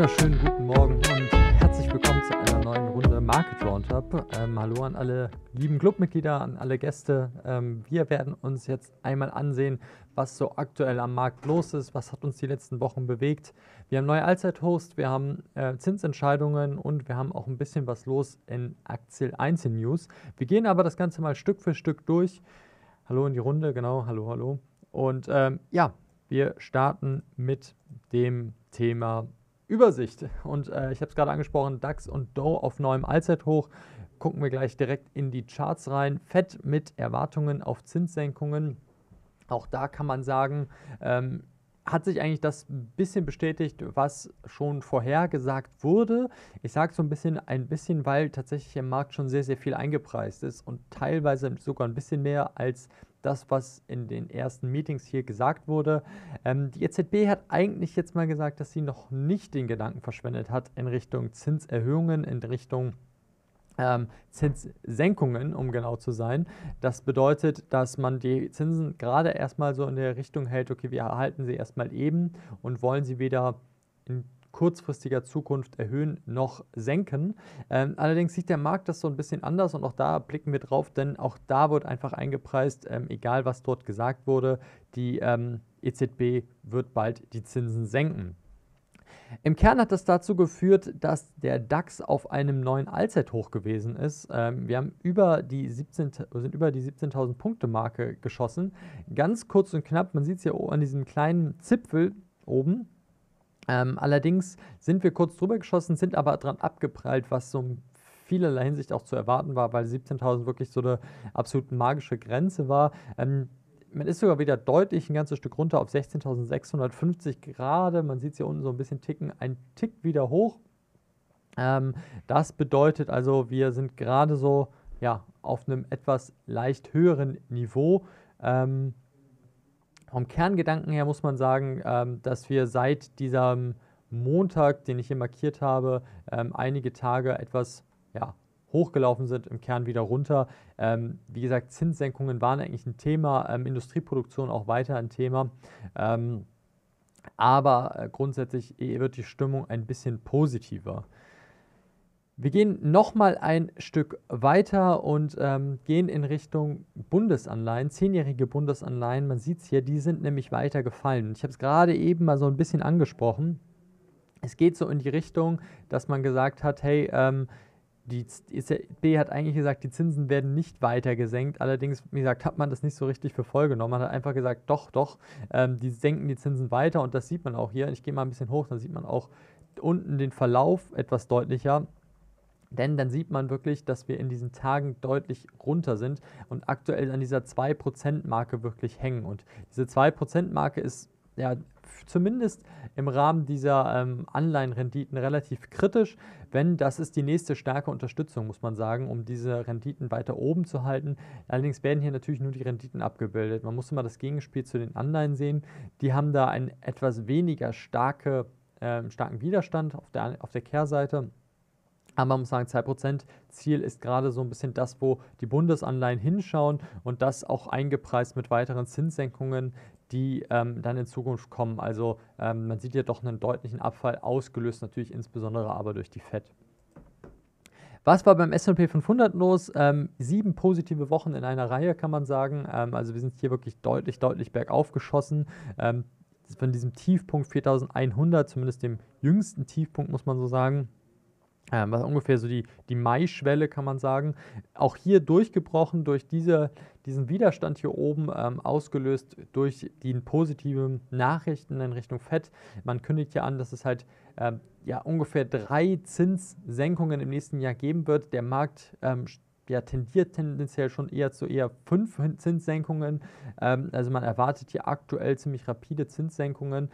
wunderschönen guten Morgen und herzlich willkommen zu einer neuen Runde Market Roundup. Hallo an alle lieben Clubmitglieder, an alle Gäste. Wir werden uns jetzt einmal ansehen, was so aktuell am Markt los ist, was hat uns die letzten Wochen bewegt. Wir haben neue Allzeithochs, wir haben Zinsentscheidungen und wir haben auch ein bisschen was los in Einzelnews. Wir gehen aber das Ganze mal Stück für Stück durch. Hallo in die Runde, genau, hallo, hallo. Und ja, wir starten mit dem Thema Übersicht. Und ich habe es gerade angesprochen, DAX und Dow auf neuem Allzeithoch. Gucken wir gleich direkt in die Charts rein. Fed mit Erwartungen auf Zinssenkungen. Auch da kann man sagen, hat sich eigentlich das ein bisschen bestätigt, was schon vorhergesagt wurde. Ich sage so ein bisschen, weil tatsächlich im Markt schon sehr, sehr viel eingepreist ist und teilweise sogar ein bisschen mehr als das, was in den ersten Meetings hier gesagt wurde. Die EZB hat eigentlich jetzt mal gesagt, dass sie noch nicht den Gedanken verschwendet hat in Richtung Zinserhöhungen, in Richtung Zinssenkungen, um genau zu sein. Das bedeutet, dass man die Zinsen gerade erstmal so in der Richtung hält, okay, wir erhalten sie erstmal eben und wollen sie weder in kurzfristiger Zukunft erhöhen noch senken. Allerdings sieht der Markt das so ein bisschen anders und auch da blicken wir drauf, denn auch da wird einfach eingepreist, egal was dort gesagt wurde, die EZB wird bald die Zinsen senken. Im Kern hat das dazu geführt, dass der DAX auf einem neuen Allzeithoch gewesen ist. Wir haben sind über die 17.000 Punkte Marke geschossen. Ganz kurz und knapp, man sieht es hier an diesem kleinen Zipfel oben. Allerdings sind wir kurz drüber geschossen, sind aber dran abgeprallt, was so in vielerlei Hinsicht auch zu erwarten war, weil 17.000 wirklich so eine absolut magische Grenze war. Man ist sogar wieder deutlich ein ganzes Stück runter auf 16.650 gerade. Man sieht es hier unten so ein bisschen ticken, ein Tick wieder hoch. Das bedeutet also, wir sind gerade so ja, auf einem etwas leicht höheren Niveau. Vom Kerngedanken her muss man sagen, dass wir seit diesem Montag, den ich hier markiert habe, einige Tage etwas ja, hochgelaufen sind, im Kern wieder runter. Wie gesagt, Zinssenkungen waren eigentlich ein Thema, Industrieproduktion auch weiter ein Thema. Aber grundsätzlich wird die Stimmung ein bisschen positiver. Wir gehen nochmal ein Stück weiter und gehen in Richtung Bundesanleihen, 10-jährige Bundesanleihen. Man sieht es hier, die sind nämlich weiter gefallen. Ich habe es gerade eben mal so ein bisschen angesprochen. Es geht so in die Richtung, dass man gesagt hat, hey, die EZB hat eigentlich gesagt, die Zinsen werden nicht weiter gesenkt. Allerdings, wie gesagt, hat man das nicht so richtig für voll genommen. Man hat einfach gesagt, doch, die senken die Zinsen weiter. Und das sieht man auch hier. Ich gehe mal ein bisschen hoch, dann sieht man auch unten den Verlauf etwas deutlicher. Denn dann sieht man wirklich, dass wir in diesen Tagen deutlich runter sind und aktuell an dieser 2%-Marke wirklich hängen. Und diese 2%-Marke ist ja zumindest im Rahmen dieser Anleihenrenditen relativ kritisch, wenn das ist die nächste starke Unterstützung, muss man sagen, um diese Renditen weiter oben zu halten. Allerdings werden hier natürlich nur die Renditen abgebildet. Man muss immer das Gegenspiel zu den Anleihen sehen. Die haben da einen etwas weniger starken Widerstand auf der Kehrseite. Aber man muss sagen, 2% Ziel ist gerade so ein bisschen das, wo die Bundesanleihen hinschauen und das auch eingepreist mit weiteren Zinssenkungen, die dann in Zukunft kommen. Also man sieht hier doch einen deutlichen Abfall, ausgelöst natürlich insbesondere aber durch die Fed. Was war beim S&P 500 los? 7 positive Wochen in einer Reihe, kann man sagen. Also wir sind hier wirklich deutlich, deutlich bergauf geschossen. Von diesem Tiefpunkt 4100, zumindest dem jüngsten Tiefpunkt, muss man so sagen, was ungefähr so die Mai-Schwelle, kann man sagen. Auch hier durchgebrochen durch diesen Widerstand hier oben, ausgelöst durch die positiven Nachrichten in Richtung Fed. Man kündigt ja an, dass es halt ja, ungefähr 3 Zinssenkungen im nächsten Jahr geben wird. Der Markt ja, tendiert tendenziell schon eher zu 5 Zinssenkungen. Also man erwartet hier aktuell ziemlich rapide Zinssenkungen.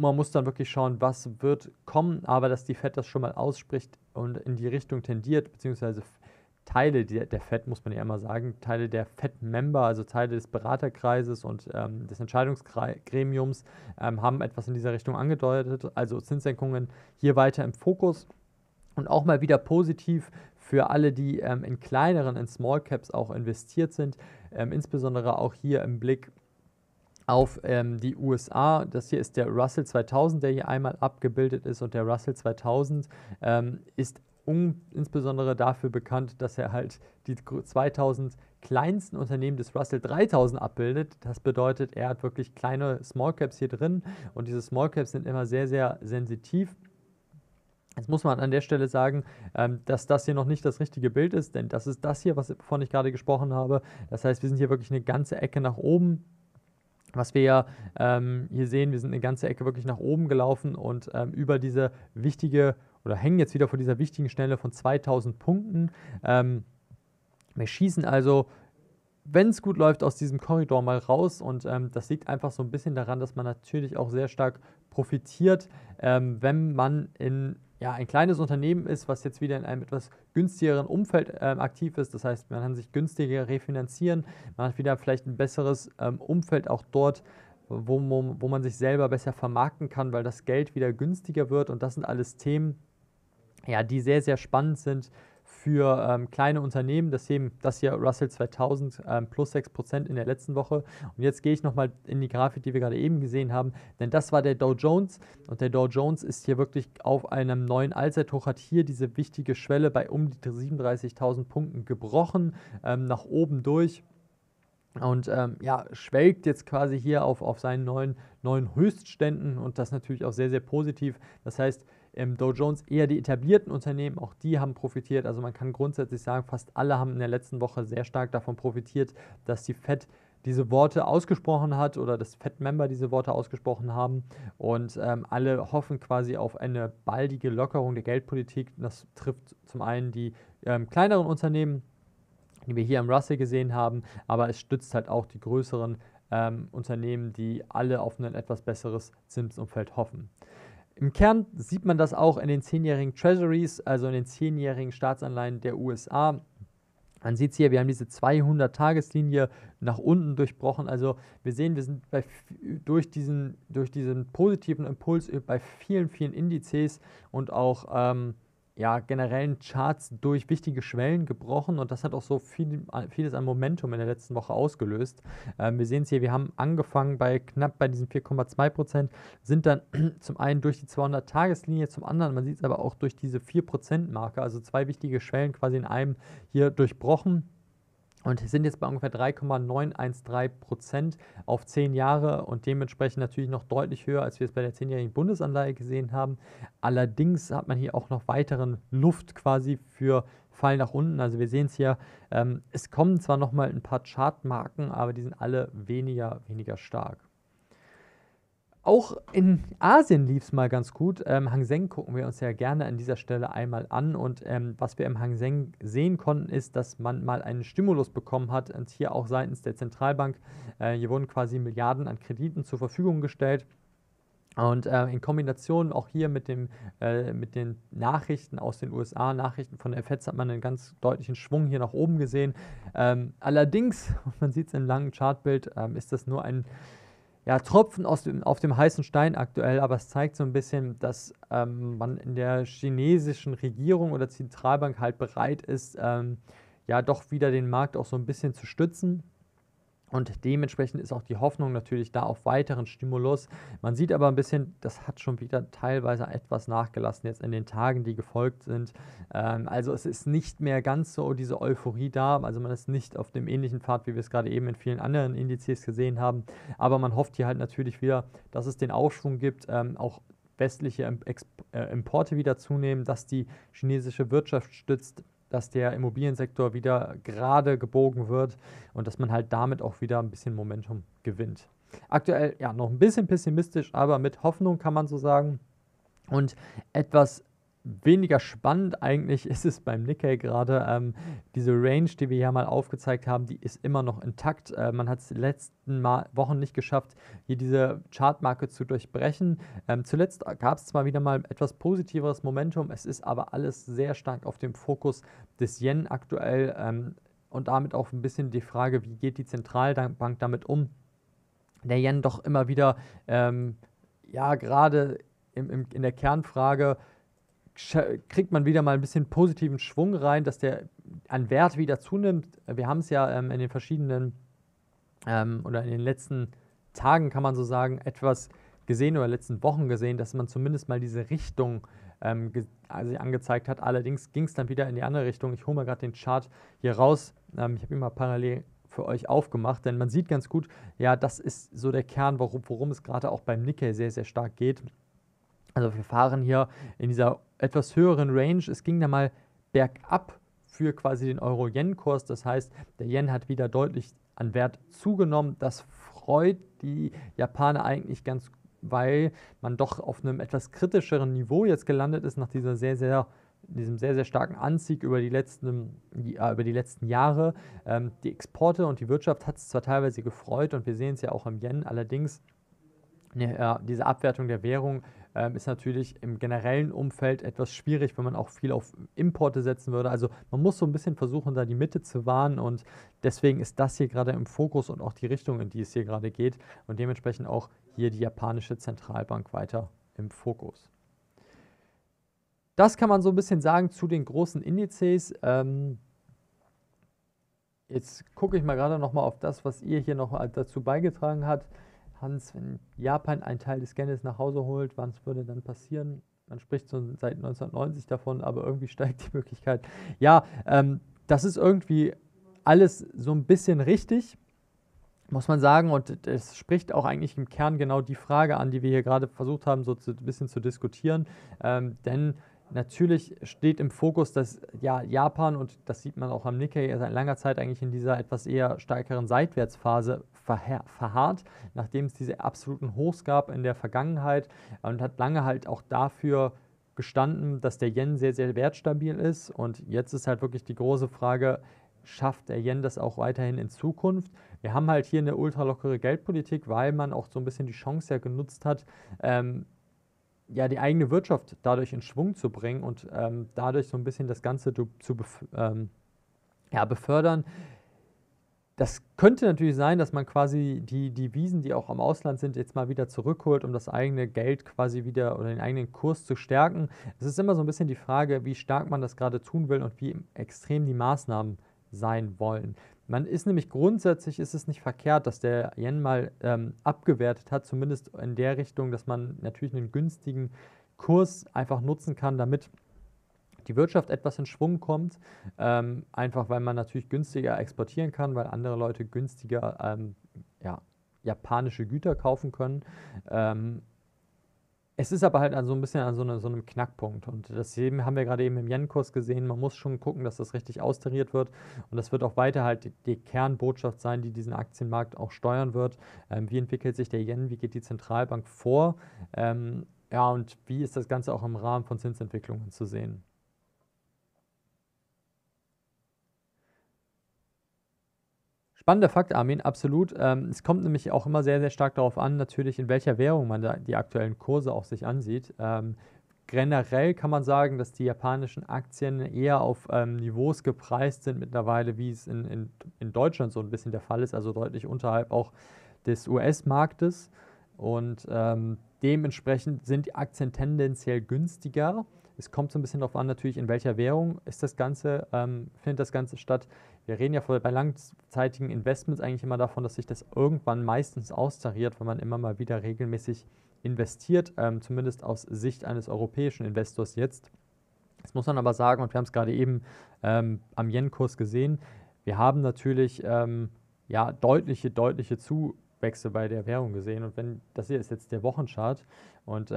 Man muss dann wirklich schauen, was wird kommen, aber dass die Fed das schon mal ausspricht und in die Richtung tendiert, beziehungsweise Teile der Fed, muss man ja immer sagen, Teile der Fed-Member, also Teile des Beraterkreises und des Entscheidungsgremiums haben etwas in dieser Richtung angedeutet, also Zinssenkungen hier weiter im Fokus und auch mal wieder positiv für alle, die in kleineren, in Small Caps auch investiert sind, insbesondere auch hier im Blick auf die USA. Das hier ist der Russell 2000, der hier einmal abgebildet ist, und der Russell 2000 ist insbesondere dafür bekannt, dass er halt die 2000 kleinsten Unternehmen des Russell 3000 abbildet. Das bedeutet, er hat wirklich kleine Small Caps hier drin, und diese Small Caps sind immer sehr, sehr sensitiv. Jetzt muss man an der Stelle sagen, dass das hier noch nicht das richtige Bild ist, denn das ist das hier, wovon ich gerade gesprochen habe. Das heißt, wir sind hier wirklich eine ganze Ecke nach oben. Was wir ja hier sehen, wir sind eine ganze Ecke wirklich nach oben gelaufen und über diese wichtige, oder hängen jetzt wieder vor dieser wichtigen Schnelle von 2000 Punkten. Wir schießen also, wenn es gut läuft, aus diesem Korridor mal raus, und das liegt einfach so ein bisschen daran, dass man natürlich auch sehr stark profitiert, wenn man in ein kleines Unternehmen ist, was jetzt wieder in einem etwas günstigeren Umfeld aktiv ist. Das heißt, man kann sich günstiger refinanzieren, man hat wieder vielleicht ein besseres Umfeld auch dort, wo man sich selber besser vermarkten kann, weil das Geld wieder günstiger wird, und das sind alles Themen, die sehr, sehr spannend sind für kleine Unternehmen. Das hier Russell 2000 plus 6% in der letzten Woche. Und jetzt gehe ich nochmal in die Grafik, die wir gerade eben gesehen haben, denn das war der Dow Jones, und der Dow Jones ist hier wirklich auf einem neuen Allzeithoch, hat hier diese wichtige Schwelle bei um die 37.000 Punkten gebrochen, nach oben durch. Und schwelgt jetzt quasi hier auf seinen neuen Höchstständen, und das natürlich auch sehr, sehr positiv. Das heißt, im Dow Jones eher die etablierten Unternehmen, auch die haben profitiert. Also man kann grundsätzlich sagen, fast alle haben in der letzten Woche sehr stark davon profitiert, dass die Fed diese Worte ausgesprochen hat oder dass Fed-Member diese Worte ausgesprochen haben. Und alle hoffen quasi auf eine baldige Lockerung der Geldpolitik. Das trifft zum einen die kleineren Unternehmen, die wir hier am Russell gesehen haben, aber es stützt halt auch die größeren Unternehmen, die alle auf ein etwas besseres Zinsumfeld hoffen. Im Kern sieht man das auch in den 10-jährigen Treasuries, also in den 10-jährigen Staatsanleihen der USA. Man sieht es hier, wir haben diese 200-Tageslinie nach unten durchbrochen. Also wir sehen, wir sind durch diesen positiven Impuls bei vielen, vielen Indizes und auch generellen Charts durch wichtige Schwellen gebrochen, und das hat auch so vieles an Momentum in der letzten Woche ausgelöst. Wir sehen es hier, wir haben angefangen bei diesen 4,2%, sind dann zum einen durch die 200-Tageslinie, zum anderen, man sieht es aber auch durch diese 4%-Marke, also zwei wichtige Schwellen quasi in einem hier durchbrochen. Und sind jetzt bei ungefähr 3,913% auf 10 Jahre und dementsprechend natürlich noch deutlich höher, als wir es bei der 10-jährigen Bundesanleihe gesehen haben. Allerdings hat man hier auch noch weiteren Luft quasi für Fall nach unten. Also wir sehen es hier, es kommen zwar nochmal ein paar Chartmarken, aber die sind alle weniger stark. Auch in Asien lief es mal ganz gut. Hang Seng gucken wir uns ja gerne an dieser Stelle einmal an. Und was wir im Hang Seng sehen konnten, ist, dass man mal einen Stimulus bekommen hat. Und hier auch seitens der Zentralbank. Hier wurden quasi Milliarden an Krediten zur Verfügung gestellt. Und in Kombination auch hier mit den Nachrichten aus den USA, Nachrichten von der FED, hat man einen ganz deutlichen Schwung hier nach oben gesehen. Allerdings, man sieht es im langen Chartbild, ist das nur ein Tropfen auf dem heißen Stein aktuell, aber es zeigt so ein bisschen, dass man in der chinesischen Regierung oder Zentralbank halt bereit ist, doch wieder den Markt auch so ein bisschen zu stützen. Und dementsprechend ist auch die Hoffnung natürlich da auf weiteren Stimulus. Man sieht aber ein bisschen, das hat schon wieder teilweise etwas nachgelassen jetzt in den Tagen, die gefolgt sind. Also es ist nicht mehr ganz so diese Euphorie da. Also man ist nicht auf dem ähnlichen Pfad, wie wir es gerade eben in vielen anderen Indizes gesehen haben. Aber man hofft hier halt natürlich wieder, dass es den Aufschwung gibt, auch westliche Importe wieder zunehmen, dass die chinesische Wirtschaft stützt, dass der Immobiliensektor wieder gerade gebogen wird und dass man halt damit auch wieder ein bisschen Momentum gewinnt. Aktuell noch ein bisschen pessimistisch, aber mit Hoffnung kann man so sagen. Und etwas weniger spannend eigentlich ist es beim Nikkei gerade. Diese Range, die wir hier mal aufgezeigt haben, die ist immer noch intakt. Man hat es letzten Wochen nicht geschafft, hier diese Chartmarke zu durchbrechen. Zuletzt gab es zwar wieder mal etwas positiveres Momentum, es ist aber alles sehr stark auf dem Fokus des Yen aktuell und damit auch ein bisschen die Frage, wie geht die Zentralbank damit um? Der Yen doch immer wieder, gerade in der Kernfrage, kriegt man wieder mal ein bisschen positiven Schwung rein, dass der an Wert wieder zunimmt. Wir haben es ja in den letzten Tagen, kann man so sagen, etwas gesehen oder letzten Wochen gesehen, dass man zumindest mal diese Richtung angezeigt hat. Allerdings ging es dann wieder in die andere Richtung. Ich hole mal gerade den Chart hier raus. Ich habe ihn mal parallel für euch aufgemacht, denn man sieht ganz gut, ja, das ist so der Kern, worum es gerade auch beim Nikkei sehr, sehr stark geht. Also wir fahren hier in dieser etwas höheren Range. Es ging dann mal bergab für quasi den Euro-Yen-Kurs. Das heißt, der Yen hat wieder deutlich an Wert zugenommen. Das freut die Japaner eigentlich ganz gut, weil man doch auf einem etwas kritischeren Niveau jetzt gelandet ist nach dieser diesem sehr, sehr starken Anstieg über die letzten Jahre. Die Exporte und die Wirtschaft hat es zwar teilweise gefreut und wir sehen es ja auch im Yen, allerdings diese Abwertung der Währung ist natürlich im generellen Umfeld etwas schwierig, wenn man auch viel auf Importe setzen würde. Also man muss so ein bisschen versuchen, da die Mitte zu wahren und deswegen ist das hier gerade im Fokus und auch die Richtung, in die es hier gerade geht und dementsprechend auch hier die japanische Zentralbank weiter im Fokus. Das kann man so ein bisschen sagen zu den großen Indizes. Jetzt gucke ich mal gerade nochmal auf das, was ihr hier noch dazu beigetragen habt. Hans, wenn Japan einen Teil des Yens nach Hause holt, was würde dann passieren? Man spricht so seit 1990 davon, aber irgendwie steigt die Möglichkeit. Ja, das ist irgendwie alles so ein bisschen richtig, muss man sagen. Und es spricht auch eigentlich im Kern genau die Frage an, die wir hier gerade versucht haben, so ein bisschen zu diskutieren. Denn natürlich steht im Fokus, dass ja, Japan, und das sieht man auch am Nikkei, seit langer Zeit eigentlich in dieser etwas eher stärkeren Seitwärtsphase verharrt, nachdem es diese absoluten Hochs gab in der Vergangenheit und hat lange halt auch dafür gestanden, dass der Yen sehr, sehr wertstabil ist. Und jetzt ist halt wirklich die große Frage, schafft der Yen das auch weiterhin in Zukunft? Wir haben halt hier eine ultralockere Geldpolitik, weil man auch so ein bisschen die Chance ja genutzt hat, die eigene Wirtschaft dadurch in Schwung zu bringen und dadurch so ein bisschen das Ganze befördern. Das könnte natürlich sein, dass man quasi die Devisen, die auch im Ausland sind, jetzt mal wieder zurückholt, um das eigene Geld quasi wieder oder den eigenen Kurs zu stärken. Es ist immer so ein bisschen die Frage, wie stark man das gerade tun will und wie extrem die Maßnahmen sein wollen. Man ist nämlich grundsätzlich, ist es nicht verkehrt, dass der Yen mal abgewertet hat, zumindest in der Richtung, dass man natürlich einen günstigen Kurs einfach nutzen kann, damit die Wirtschaft etwas in Schwung kommt, einfach weil man natürlich günstiger exportieren kann, weil andere Leute günstiger japanische Güter kaufen können. Es ist aber halt so ein bisschen an so einem Knackpunkt und das haben wir gerade eben im Yen-Kurs gesehen. Man muss schon gucken, dass das richtig austariert wird und das wird auch weiter halt die Kernbotschaft sein, die diesen Aktienmarkt auch steuern wird. Wie entwickelt sich der Yen, wie geht die Zentralbank vor und wie ist das Ganze auch im Rahmen von Zinsentwicklungen zu sehen. Spannender Fakt, Armin, absolut. Es kommt nämlich auch immer sehr, sehr stark darauf an, natürlich in welcher Währung man da die aktuellen Kurse auch sich ansieht. Generell kann man sagen, dass die japanischen Aktien eher auf Niveaus gepreist sind mittlerweile, wie es in Deutschland so ein bisschen der Fall ist, also deutlich unterhalb auch des US-Marktes. Und dementsprechend sind die Aktien tendenziell günstiger. Es kommt so ein bisschen darauf an, natürlich, in welcher Währung ist das Ganze, findet das Ganze statt. Wir reden ja bei langzeitigen Investments eigentlich immer davon, dass sich das irgendwann meistens austariert, wenn man immer mal wieder regelmäßig investiert, zumindest aus Sicht eines europäischen Investors jetzt. Das muss man aber sagen, und wir haben es gerade eben am Yen-Kurs gesehen, wir haben natürlich deutliche Zuwächse bei der Währung gesehen. Und wenn das hier ist jetzt der Wochenchart und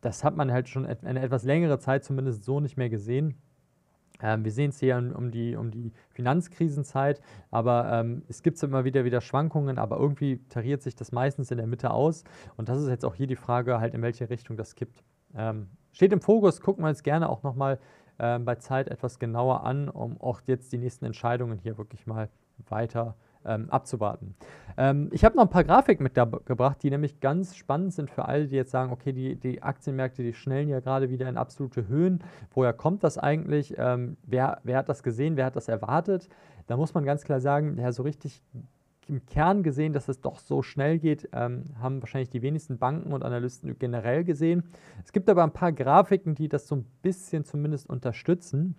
das hat man halt schon eine etwas längere Zeit zumindest so nicht mehr gesehen. Wir sehen es hier um die Finanzkrisenzeit, aber es gibt immer wieder Schwankungen, aber irgendwie tariert sich das meistens in der Mitte aus. Und das ist jetzt auch hier die Frage, halt in welche Richtung das kippt. Steht im Fokus, gucken wir uns gerne auch nochmal bei Zeit etwas genauer an, um auch jetzt die nächsten Entscheidungen hier wirklich mal weiter abzuwarten. Ich habe noch ein paar Grafiken mitgebracht, die nämlich ganz spannend sind für alle, die jetzt sagen, okay, die Aktienmärkte, die schnellen ja gerade wieder in absolute Höhen. Woher kommt das eigentlich? Wer hat das gesehen? Wer hat das erwartet? Da muss man ganz klar sagen, ja, so richtig im Kern gesehen, dass es doch so schnell geht, haben wahrscheinlich die wenigsten Banken und Analysten generell gesehen. Es gibt aber ein paar Grafiken, die das so ein bisschen zumindest unterstützen.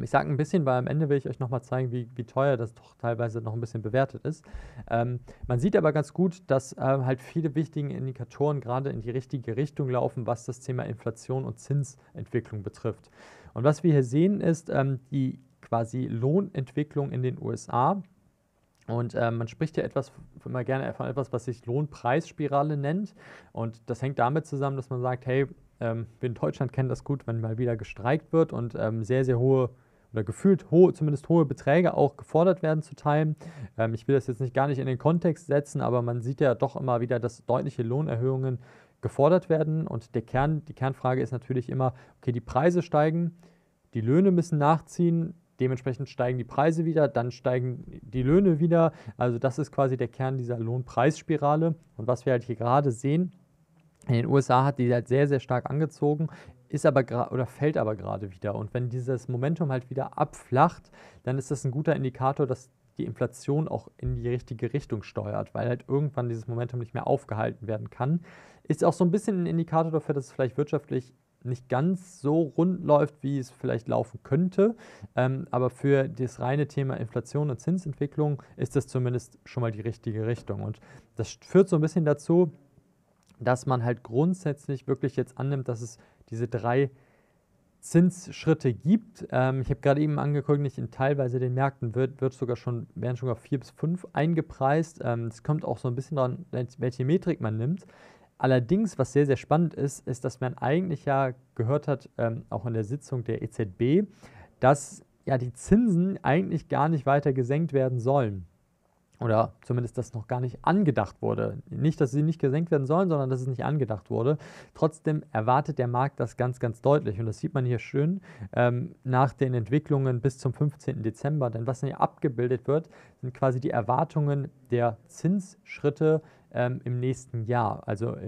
Ich sage ein bisschen, weil am Ende will ich euch nochmal zeigen, wie teuer das doch teilweise noch ein bisschen bewertet ist. Man sieht aber ganz gut, dass halt viele wichtige Indikatoren gerade in die richtige Richtung laufen, was das Thema Inflation und Zinsentwicklung betrifft. Und was wir hier sehen, ist die quasi Lohnentwicklung in den USA. Und man spricht ja immer gerne von etwas, was sich Lohnpreisspirale nennt. Und das hängt damit zusammen, dass man sagt, hey, wir in Deutschland kennen das gut, wenn mal wieder gestreikt wird und sehr, sehr hohe oder gefühlt hohe, zumindest hohe Beträge auch gefordert werden zu teilen. Ich will das jetzt gar nicht in den Kontext setzen, aber man sieht ja doch immer wieder, dass deutliche Lohnerhöhungen gefordert werden. Und die Kernfrage ist natürlich immer, okay, die Preise steigen, die Löhne müssen nachziehen, dementsprechend steigen die Preise wieder, dann steigen die Löhne wieder. Also das ist quasi der Kern dieser Lohnpreisspirale. Und was wir halt hier gerade sehen, in den USA hat die halt sehr, sehr stark angezogen, fällt aber gerade wieder. Und wenn dieses Momentum halt wieder abflacht, dann ist das ein guter Indikator, dass die Inflation auch in die richtige Richtung steuert, weil halt irgendwann dieses Momentum nicht mehr aufgehalten werden kann. Ist auch so ein bisschen ein Indikator dafür, dass es vielleicht wirtschaftlich nicht ganz so rund läuft, wie es vielleicht laufen könnte. Aber für das reine Thema Inflation und Zinsentwicklung ist das zumindest schon mal die richtige Richtung. Und das führt so ein bisschen dazu, dass man halt grundsätzlich wirklich jetzt annimmt, dass es diese drei Zinsschritte gibt. Ich habe gerade eben angekündigt, in teilweise den Märkten werden sogar 4 bis 5 eingepreist. Es kommt auch so ein bisschen daran, welche Metrik man nimmt. Allerdings, was sehr, sehr spannend ist, ist, dass man eigentlich ja gehört hat, auch in der Sitzung der EZB, dass ja die Zinsen eigentlich gar nicht weiter gesenkt werden sollen. Oder zumindest, dass noch gar nicht angedacht wurde. Nicht, dass sie nicht gesenkt werden sollen, sondern dass es nicht angedacht wurde. Trotzdem erwartet der Markt das ganz, ganz deutlich. Und das sieht man hier schön nach den Entwicklungen bis zum 15. Dezember. Denn was hier abgebildet wird, sind quasi die Erwartungen der Zinsschritte im nächsten Jahr. Also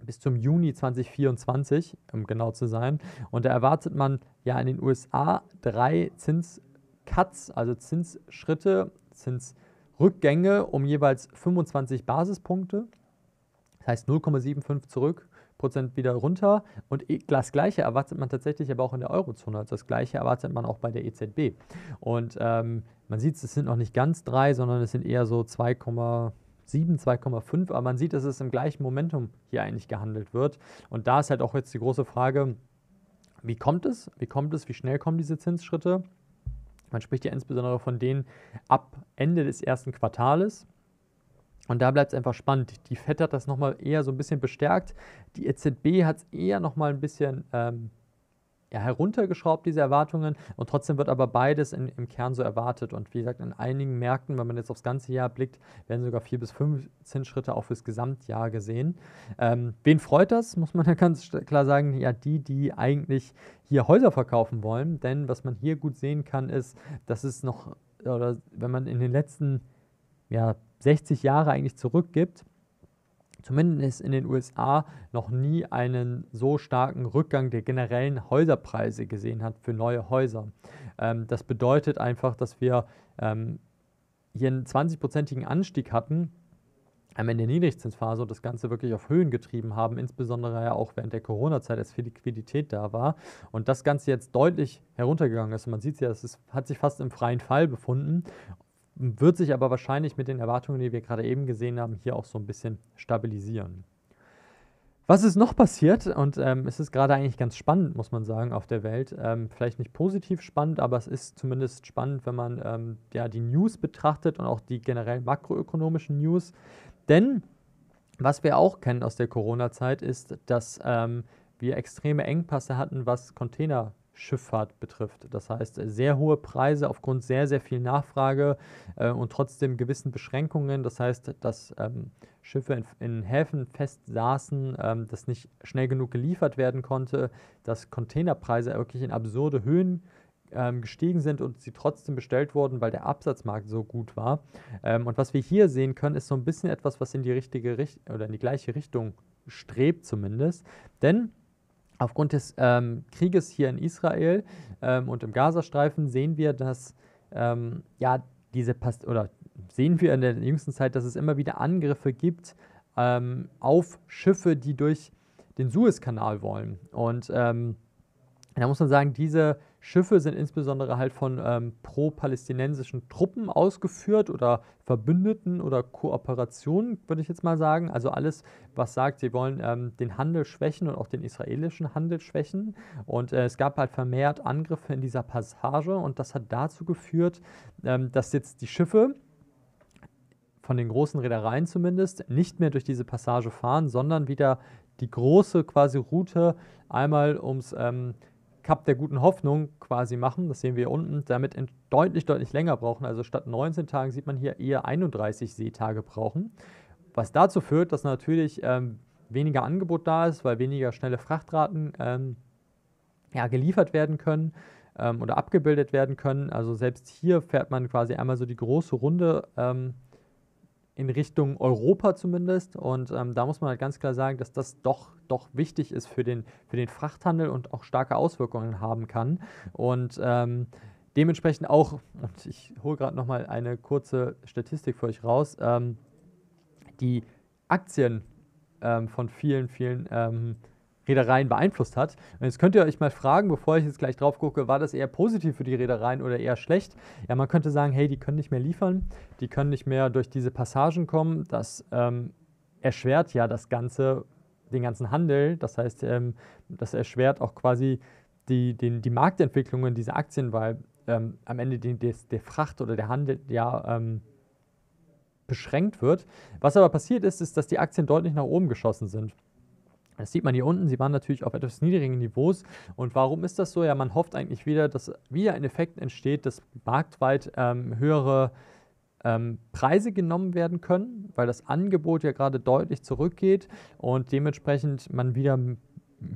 bis zum Juni 2024, um genau zu sein. Und da erwartet man ja in den USA 3 Zinscuts, also Zinsschritte, Zinsrückgänge um jeweils 25 Basispunkte, das heißt 0,75 Prozent wieder runter, und das Gleiche erwartet man tatsächlich aber auch in der Eurozone, also das Gleiche erwartet man auch bei der EZB. Und man sieht, es sind noch nicht ganz 3, sondern es sind eher so 2,7, 2,5, aber man sieht, dass es im gleichen Momentum hier eigentlich gehandelt wird. Und da ist halt auch jetzt die große Frage, wie schnell kommen diese Zinsschritte? Man spricht ja insbesondere von denen ab Ende des ersten Quartales. Und da bleibt es einfach spannend. Die Fed hat das nochmal eher so ein bisschen bestärkt. Die EZB hat es eher nochmal ein bisschen heruntergeschraubt, diese Erwartungen. Und trotzdem wird aber beides im Kern so erwartet. Und wie gesagt, in einigen Märkten, wenn man jetzt aufs ganze Jahr blickt, werden sogar 4 bis 5 Zinsschritte auch fürs Gesamtjahr gesehen. Wen freut das? Muss man ja ganz klar sagen, ja, die eigentlich hier Häuser verkaufen wollen. Denn was man hier gut sehen kann, ist, dass es noch, oder wenn man in den letzten 60 Jahre eigentlich zurückgibt, zumindest in den USA noch nie einen so starken Rückgang der generellen Häuserpreise gesehen hat für neue Häuser. Das bedeutet einfach, dass wir hier einen 20-prozentigen Anstieg hatten in der Niedrigzinsphase und das Ganze wirklich auf Höhen getrieben haben, insbesondere ja auch während der Corona-Zeit, als viel Liquidität da war und das Ganze jetzt deutlich heruntergegangen ist. Und man sieht es ja, es hat sich fast im freien Fall befunden, wird sich aber wahrscheinlich mit den Erwartungen, die wir gerade eben gesehen haben, hier auch so ein bisschen stabilisieren. Was ist noch passiert? Und es ist gerade eigentlich ganz spannend, muss man sagen, auf der Welt. Vielleicht nicht positiv spannend, aber es ist zumindest spannend, wenn man die News betrachtet und auch die generell makroökonomischen News. Denn was wir auch kennen aus der Corona-Zeit ist, dass wir extreme Engpässe hatten, was Containerschifffahrt betrifft. Das heißt, sehr hohe Preise aufgrund sehr, sehr viel Nachfrage und trotzdem gewissen Beschränkungen. Das heißt, dass Schiffe in Häfen fest saßen, dass nicht schnell genug geliefert werden konnte, dass Containerpreise wirklich in absurde Höhen gestiegen sind und sie trotzdem bestellt wurden, weil der Absatzmarkt so gut war. Und was wir hier sehen können, ist so ein bisschen etwas, was in die richtige oder in die gleiche Richtung strebt zumindest. Denn aufgrund des Krieges hier in Israel und im Gazastreifen sehen wir, dass sehen wir in der jüngsten Zeit, dass es immer wieder Angriffe gibt auf Schiffe, die durch den Suezkanal wollen. Und da muss man sagen, diese Schiffe sind insbesondere halt von pro-palästinensischen Truppen ausgeführt oder Verbündeten oder Kooperationen, würde ich jetzt mal sagen. Also alles, was sagt, sie wollen den Handel schwächen und auch den israelischen Handel schwächen. Und es gab halt vermehrt Angriffe in dieser Passage und das hat dazu geführt, dass jetzt die Schiffe von den großen Reedereien zumindest nicht mehr durch diese Passage fahren, sondern wieder die große quasi Route einmal ums Kap der guten Hoffnung quasi machen, das sehen wir hier unten, damit deutlich länger brauchen, also statt 19 Tagen sieht man hier eher 31 Seetage brauchen, was dazu führt, dass natürlich weniger Angebot da ist, weil weniger schnelle Frachtraten geliefert werden können oder abgebildet werden können, also selbst hier fährt man quasi einmal so die große Runde in Richtung Europa zumindest und da muss man halt ganz klar sagen, dass das doch wichtig ist für den Frachthandel und auch starke Auswirkungen haben kann und dementsprechend auch, und ich hole gerade nochmal eine kurze Statistik für euch raus, die Aktien von vielen Reedereien beeinflusst hat. Und jetzt könnt ihr euch mal fragen, bevor ich jetzt gleich drauf gucke, war das eher positiv für die Reedereien oder eher schlecht? Ja, man könnte sagen, hey, die können nicht mehr liefern, die können nicht mehr durch diese Passagen kommen, das erschwert ja das Ganze, den ganzen Handel, das heißt, das erschwert auch quasi die Marktentwicklungen dieser Aktien, weil am Ende der Fracht oder der Handel ja beschränkt wird. Was aber passiert ist, ist, dass die Aktien deutlich nach oben geschossen sind. Das sieht man hier unten, sie waren natürlich auf etwas niedrigen Niveaus. Und warum ist das so? Ja, man hofft eigentlich wieder, dass wieder ein Effekt entsteht, dass marktweit höhere Preise genommen werden können, weil das Angebot ja gerade deutlich zurückgeht und dementsprechend man wieder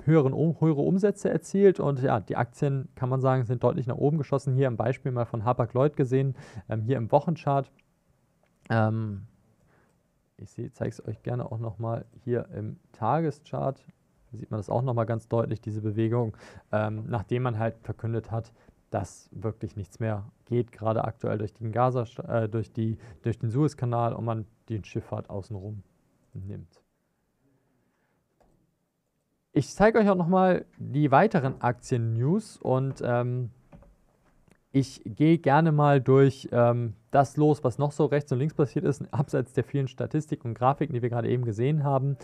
höhere Umsätze erzielt und ja, die Aktien, kann man sagen, sind deutlich nach oben geschossen. Hier im Beispiel mal von Hapag-Lloyd gesehen, hier im Wochenchart. Ich zeige es euch gerne auch nochmal hier im Tageschart. Da sieht man das auch nochmal ganz deutlich, diese Bewegung, nachdem man halt verkündet hat, dass wirklich nichts mehr geht, gerade aktuell durch den durch den Suezkanal und man die Schifffahrt außenrum nimmt. Ich zeige euch auch nochmal die weiteren Aktien-News und ich gehe gerne mal durch das los, was noch so rechts und links passiert ist, abseits der vielen Statistiken und Grafiken, die wir gerade eben gesehen haben.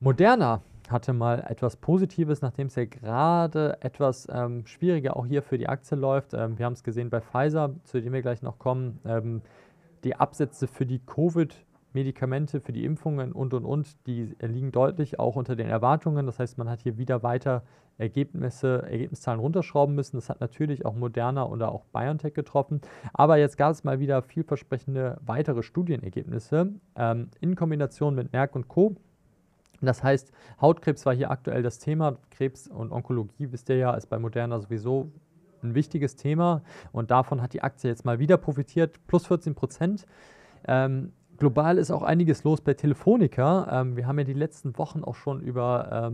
Moderna hatte mal etwas Positives, nachdem es ja gerade etwas schwieriger auch hier für die Aktie läuft. Wir haben es gesehen bei Pfizer, zu dem wir gleich noch kommen. Die Absätze für die Covid-Medikamente, für die Impfungen und, die liegen deutlich auch unter den Erwartungen. Das heißt, man hat hier wieder weiter Ergebniszahlen runterschrauben müssen. Das hat natürlich auch Moderna oder auch BioNTech getroffen. Aber jetzt gab es mal wieder vielversprechende weitere Studienergebnisse in Kombination mit Merck und Co. Das heißt, Hautkrebs war hier aktuell das Thema. Krebs und Onkologie, wisst ihr ja, ist bei Moderna sowieso ein wichtiges Thema. Und davon hat die Aktie jetzt mal wieder profitiert, plus 14%. Global ist auch einiges los bei Telefonica. Wir haben ja die letzten Wochen auch schon über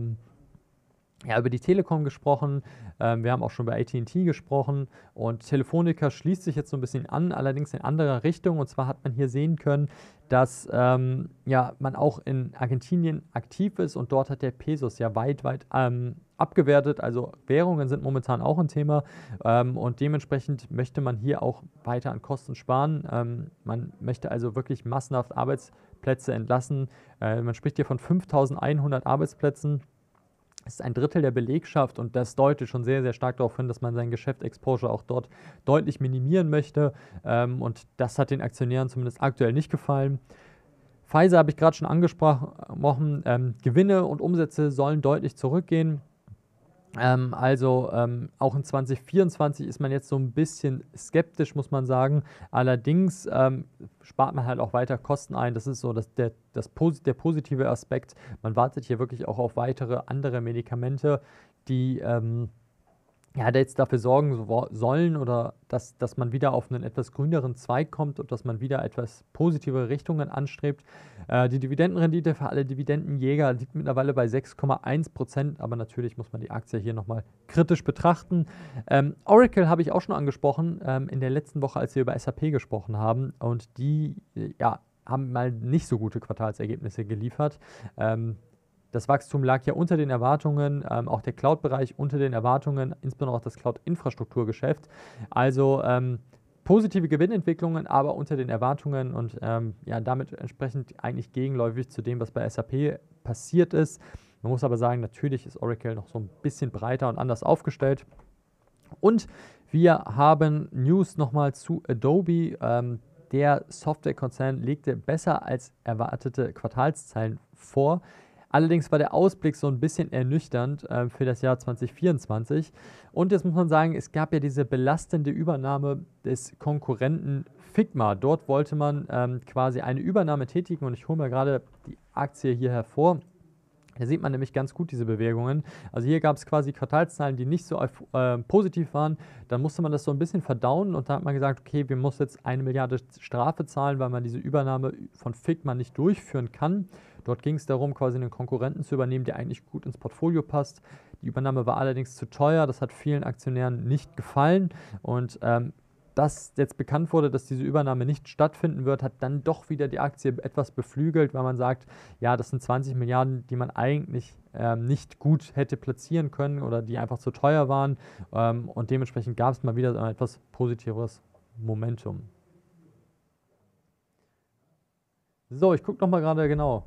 die Telekom gesprochen, wir haben auch schon bei AT&T gesprochen und Telefonica schließt sich jetzt so ein bisschen an, allerdings in anderer Richtung und zwar hat man hier sehen können, dass man auch in Argentinien aktiv ist und dort hat der Pesos ja weit abgewertet, also Währungen sind momentan auch ein Thema und dementsprechend möchte man hier auch weiter an Kosten sparen, man möchte also wirklich massenhaft Arbeitsplätze entlassen, man spricht hier von 5100 Arbeitsplätzen. Ist ein Drittel der Belegschaft und das deutet schon sehr, sehr stark darauf hin, dass man sein Geschäftsexposure auch dort deutlich minimieren möchte und das hat den Aktionären zumindest aktuell nicht gefallen. Pfizer habe ich gerade schon angesprochen, Gewinne und Umsätze sollen deutlich zurückgehen. Auch in 2024 ist man jetzt so ein bisschen skeptisch, muss man sagen. Allerdings spart man halt auch weiter Kosten ein. Das ist so der positive Aspekt. Man wartet hier wirklich auch auf weitere andere Medikamente, die jetzt dafür sorgen sollen oder dass man wieder auf einen etwas grüneren Zweig kommt und dass man wieder etwas positive Richtungen anstrebt. Die Dividendenrendite für alle Dividendenjäger liegt mittlerweile bei 6,1%, aber natürlich muss man die Aktie hier nochmal kritisch betrachten. Oracle habe ich auch schon angesprochen in der letzten Woche, als wir über SAP gesprochen haben und die haben mal nicht so gute Quartalsergebnisse geliefert. Das Wachstum lag ja unter den Erwartungen, auch der Cloud-Bereich unter den Erwartungen, insbesondere auch das Cloud-Infrastrukturgeschäft. Also positive Gewinnentwicklungen, aber unter den Erwartungen und ja, damit entsprechend eigentlich gegenläufig zu dem, was bei SAP passiert ist. Man muss aber sagen, natürlich ist Oracle noch so ein bisschen breiter und anders aufgestellt. Und wir haben News nochmal zu Adobe. Der Softwarekonzern legte besser als erwartete Quartalszahlen vor. Allerdings war der Ausblick so ein bisschen ernüchternd für das Jahr 2024. Und jetzt muss man sagen, es gab ja diese belastende Übernahme des Konkurrenten Figma. Dort wollte man quasi eine Übernahme tätigen und ich hole mir gerade die Aktie hier hervor. Da sieht man nämlich ganz gut diese Bewegungen. Also hier gab es quasi Quartalszahlen, die nicht so positiv waren. Dann musste man das so ein bisschen verdauen und da hat man gesagt, okay, wir müssen jetzt 1 Milliarde Strafe zahlen, weil man diese Übernahme von Figma nicht durchführen kann. Dort ging es darum, quasi einen Konkurrenten zu übernehmen, der eigentlich gut ins Portfolio passt. Die Übernahme war allerdings zu teuer, das hat vielen Aktionären nicht gefallen und dass jetzt bekannt wurde, dass diese Übernahme nicht stattfinden wird, hat dann doch wieder die Aktie etwas beflügelt, weil man sagt, ja, das sind 20 Milliarden, die man eigentlich nicht gut hätte platzieren können oder die einfach zu teuer waren. Und dementsprechend gab es mal wieder ein etwas positiveres Momentum. So, ich gucke nochmal gerade genau.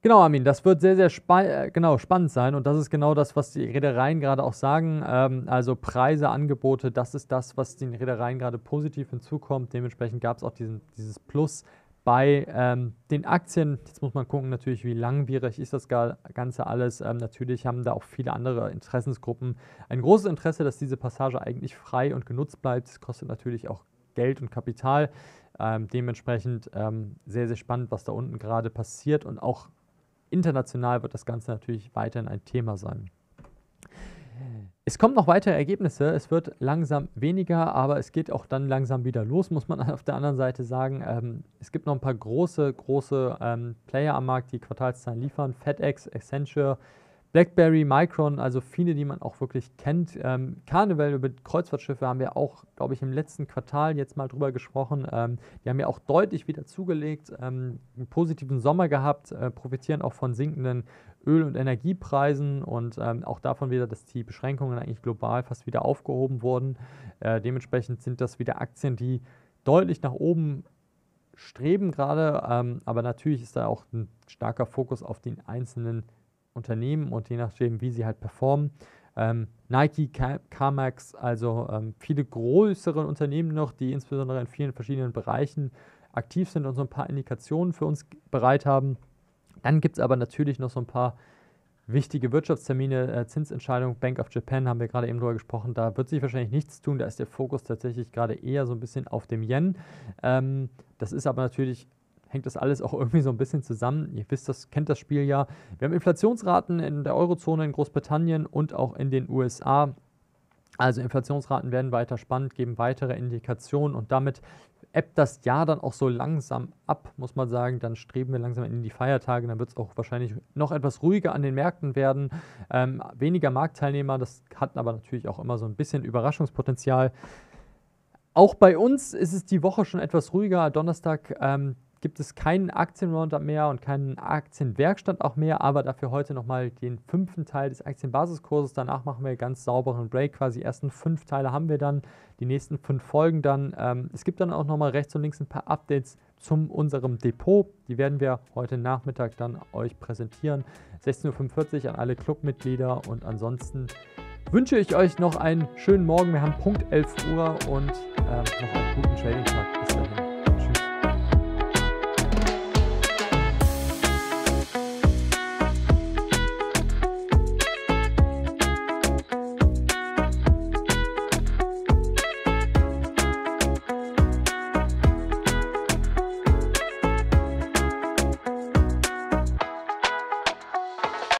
Genau, Armin, das wird sehr, sehr spannend sein und das ist genau das, was die Reedereien gerade auch sagen. Also Preise, Angebote, das ist das, was den Reedereien gerade positiv hinzukommt. Dementsprechend gab es auch dieses Plus bei den Aktien. Jetzt muss man gucken natürlich, wie langwierig ist das Ganze alles. Natürlich haben da auch viele andere Interessensgruppen ein großes Interesse, dass diese Passage eigentlich frei und genutzt bleibt. Das kostet natürlich auch Geld und Kapital. Dementsprechend sehr, sehr spannend, was da unten gerade passiert und auch international wird das Ganze natürlich weiterhin ein Thema sein. Es kommen noch weitere Ergebnisse, es wird langsam weniger, aber es geht auch dann langsam wieder los, muss man auf der anderen Seite sagen. Es gibt noch ein paar große Player am Markt, die Quartalszahlen liefern. FedEx, Accenture, Blackberry, Micron, also viele, die man auch wirklich kennt. Carnival über Kreuzfahrtschiffe haben wir auch, glaube ich, im letzten Quartal jetzt mal drüber gesprochen. Die haben ja auch deutlich wieder zugelegt, einen positiven Sommer gehabt, profitieren auch von sinkenden Öl- und Energiepreisen und auch davon wieder, dass die Beschränkungen eigentlich global fast wieder aufgehoben wurden. Dementsprechend sind das wieder Aktien, die deutlich nach oben streben gerade, aber natürlich ist da auch ein starker Fokus auf den einzelnen Unternehmen und je nachdem, wie sie halt performen. Nike, CarMax, also viele größere Unternehmen noch, die insbesondere in vielen verschiedenen Bereichen aktiv sind und so ein paar Indikationen für uns bereit haben. Dann gibt es aber natürlich noch so ein paar wichtige Wirtschaftstermine, Zinsentscheidung, Bank of Japan haben wir gerade eben drüber gesprochen, da wird sich wahrscheinlich nichts tun, da ist der Fokus tatsächlich gerade eher so ein bisschen auf dem Yen. Das ist aber natürlich hängt das alles auch irgendwie so ein bisschen zusammen. Ihr wisst das, kennt das Spiel ja. Wir haben Inflationsraten in der Eurozone, in Großbritannien und auch in den USA. Also Inflationsraten werden weiter spannend, geben weitere Indikationen und damit ebbt das Jahr dann auch so langsam ab, muss man sagen. Dann streben wir langsam in die Feiertage, dann wird es auch wahrscheinlich noch etwas ruhiger an den Märkten werden. Weniger Marktteilnehmer, das hat aber natürlich auch immer so ein bisschen Überraschungspotenzial. Auch bei uns ist es die Woche schon etwas ruhiger. Donnerstag gibt es keinen Aktien-Roundup mehr und keinen Aktienwerkstand auch mehr, aber dafür heute nochmal den 5. Teil des Aktienbasiskurses. Danach machen wir einen ganz sauberen Break, quasi die ersten 5 Teile haben wir dann, die nächsten 5 folgen dann. Es gibt dann auch nochmal rechts und links ein paar Updates zu unserem Depot. Die werden wir heute Nachmittag dann euch präsentieren. 16:45 Uhr an alle Clubmitglieder und ansonsten wünsche ich euch noch einen schönen Morgen. Wir haben Punkt 11 Uhr und noch einen guten Trading-Tag.